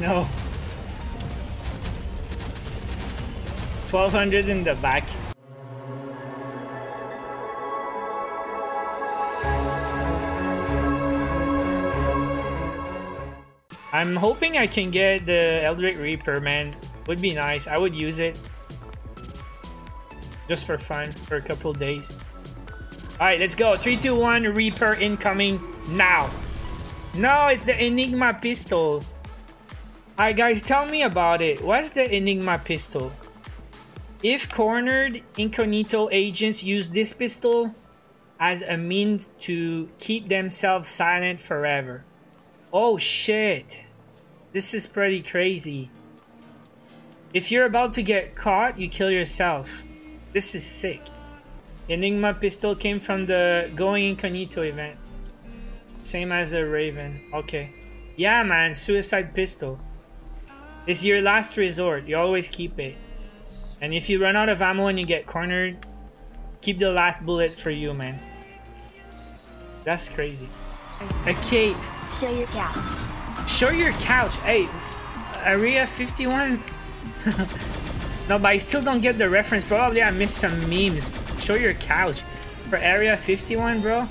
No. 1200 in the back. I'm hoping I can get the Eldritch Reaper, man. Would be nice. I would use it. Just for fun, for a couple days. Alright, let's go. 3, 2, 1, Reaper incoming now. No, it's the Enigma Pistol. Alright guys, tell me about it. What's the Enigma Pistol? If cornered, incognito agents use this pistol as a means to keep themselves silent forever. Oh shit. This is pretty crazy. If you're about to get caught, you kill yourself. This is sick. Enigma Pistol came from the Going Incognito event. Same as a Raven. Okay. Yeah, man. Suicide Pistol. It's your last resort. You always keep it. And if you run out of ammo and you get cornered, keep the last bullet for you, man. That's crazy. A cape. Show your couch. Show your couch. Hey, Area 51? No, but I still don't get the reference. Probably I missed some memes. Show your couch for Area 51, bro.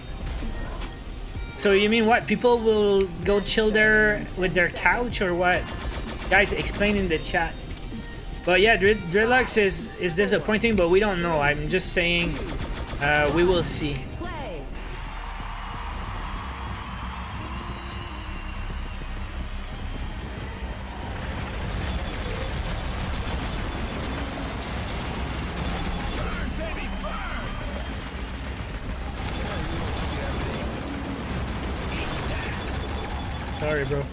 So you mean what? People will go chill there with their couch or what? Guys, explain in the chat. But yeah, Dreadlocks is disappointing, but we don't know. I'm just saying we will see. Sorry, bro.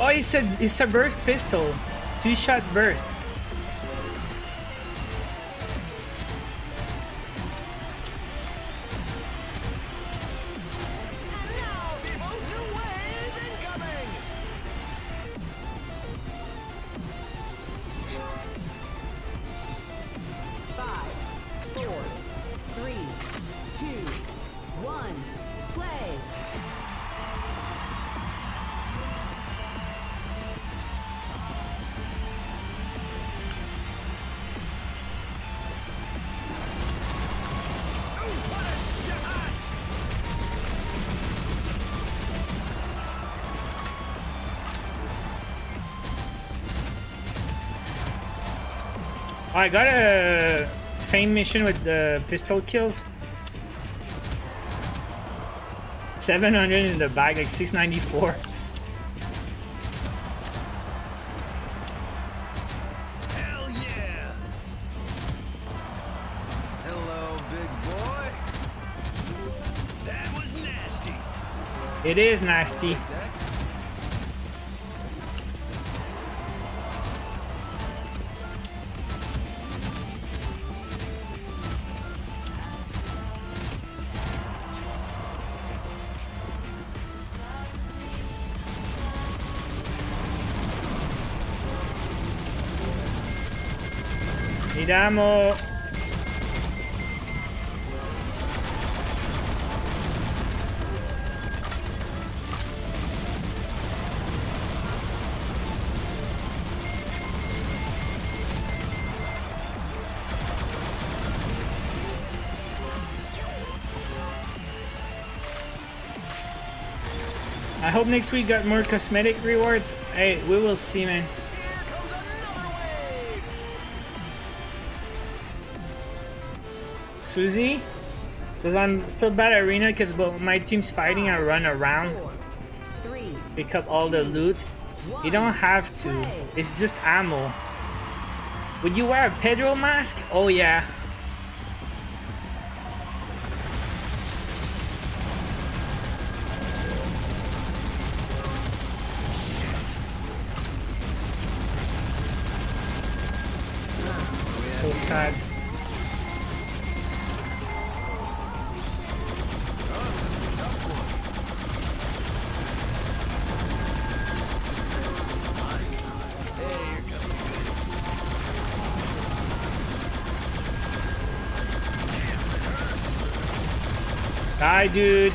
Oh, it's a burst pistol. 2-shot bursts. I got a fame mission with the pistol kills. 700 in the bag, like 694. Hell yeah! Hello, big boy. That was nasty. It is nasty. Damo. I hope next week got more cosmetic rewards. Hey, we will see, man. Susie says I'm still bad at arena because my team's fighting. I run around, pick up all the loot. You don't have to. It's just ammo. Would you wear a Pedro mask? Oh yeah. so sad. Die, dude.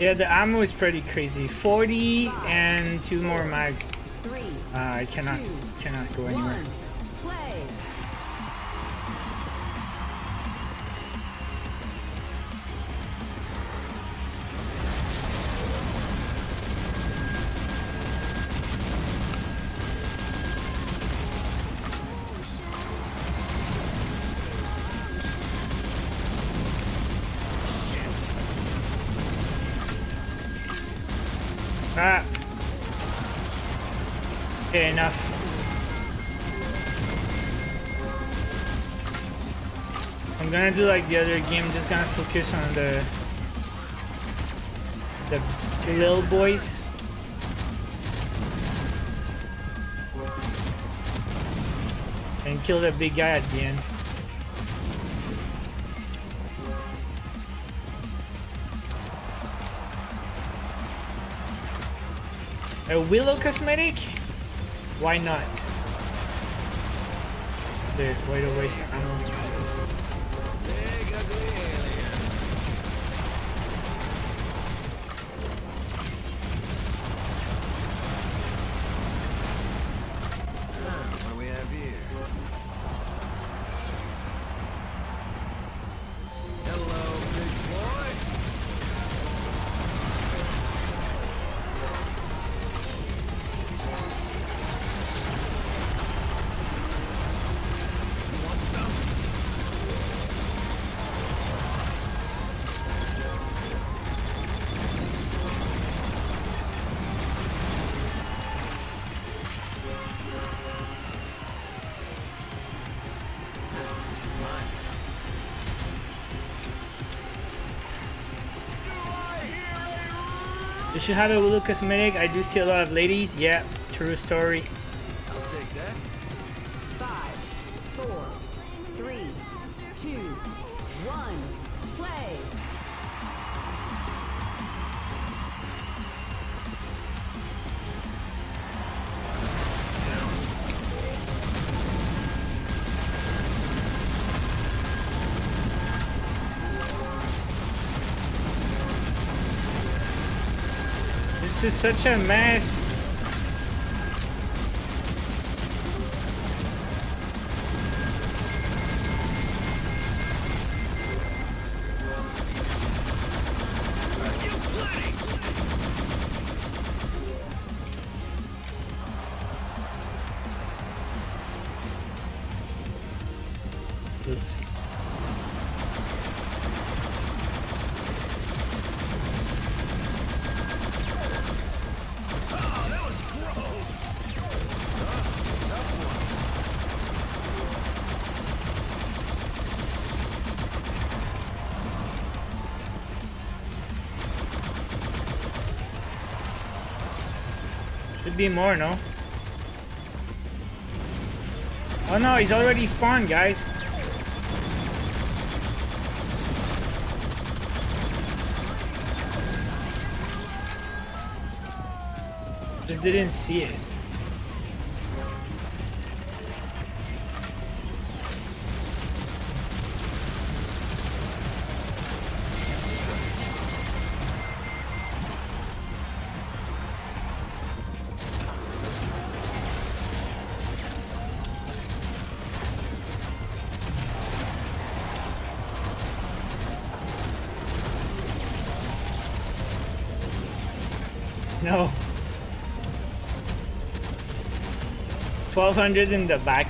Yeah, the ammo is pretty crazy. 40 and 2 more mags. I cannot go anywhere. Okay, enough. I'm gonna do like the other game, just gonna focus on the little boys. And kill the big guy at the end. A Willow cosmetic? Why not? Dude, way to waste ammo. What do we have here? Hello, big You should have a Willow cosmetic. I do see a lot of ladies. Yeah, true story. I'll take that. 5, 4, 3, 2, 1, play. This is such a mess. Oops. Should be more, no? Oh no, he's already spawned, guys. Just didn't see it. No. 1200 in the back.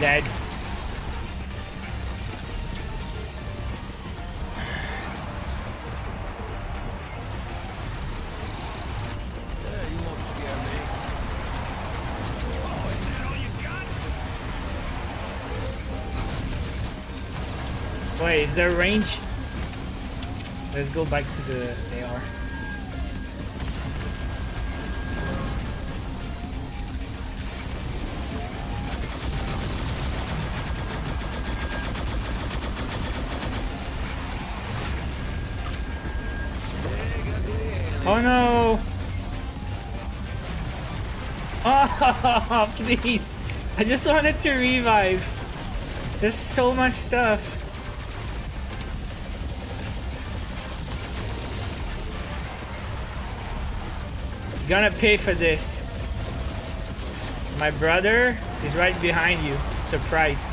Dead. Wait, is there range? Let's go back to the AR. Oh no! Oh, please! I just wanted to revive. There's so much stuff. Gonna pay for this. My brother is right behind you. Surprise.